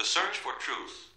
The search for truth.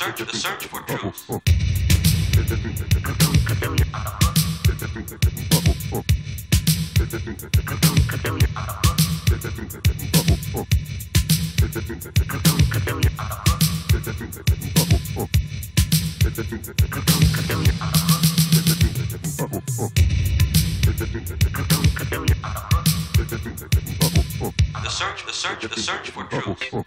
The search for truth. The search for truth. Search for truth. The search for truth. The search for truth.